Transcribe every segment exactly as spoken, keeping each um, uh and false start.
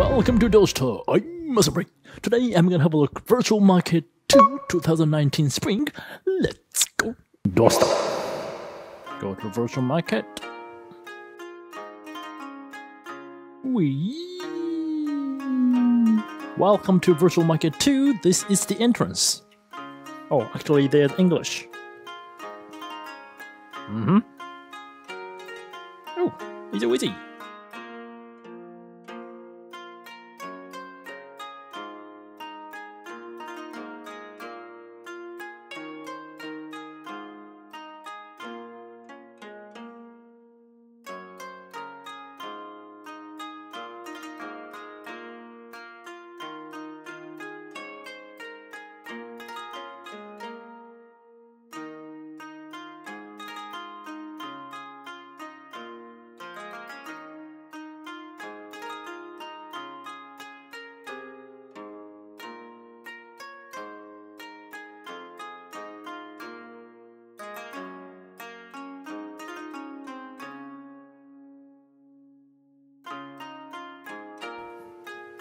Welcome to Dosta, I'm Masamurai. Today I'm gonna have a look at Virtual Market two twenty nineteen Spring. Let's go. Dosta. Go to Virtual Market. We Welcome to Virtual Market two. This is the entrance. Oh, actually they're English. Mm-hmm. Oh, easy witty.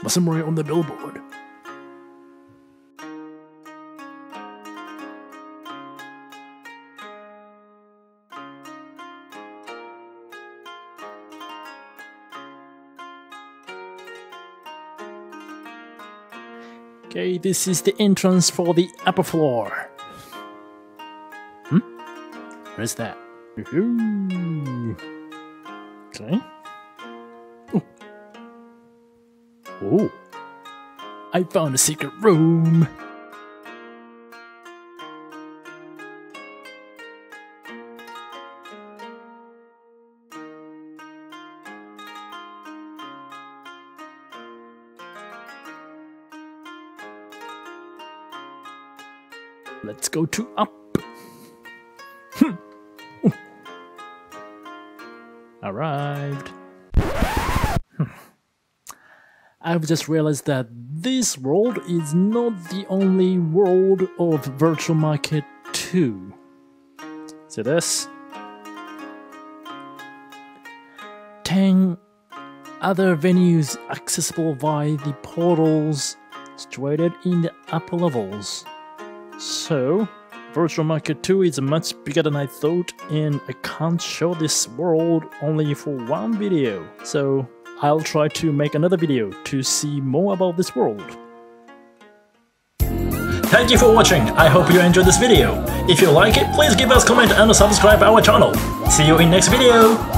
Masamurai on the billboard. Okay, this is the entrance for the upper floor. Hmm? What is that? Okay. Oh, I found a secret room. Let's go to up. Hm. Arrived. I've just realized that this world is not the only world of Virtual Market two. See this? ten other venues accessible via the portals situated in the upper levels. So, Virtual Market two is much bigger than I thought, and I can't show this world only for one video. So I'll try to make another video to see more about this world. Thank you for watching. I hope you enjoyed this video. If you like it, please give us a comment and subscribe our channel. See you in next video.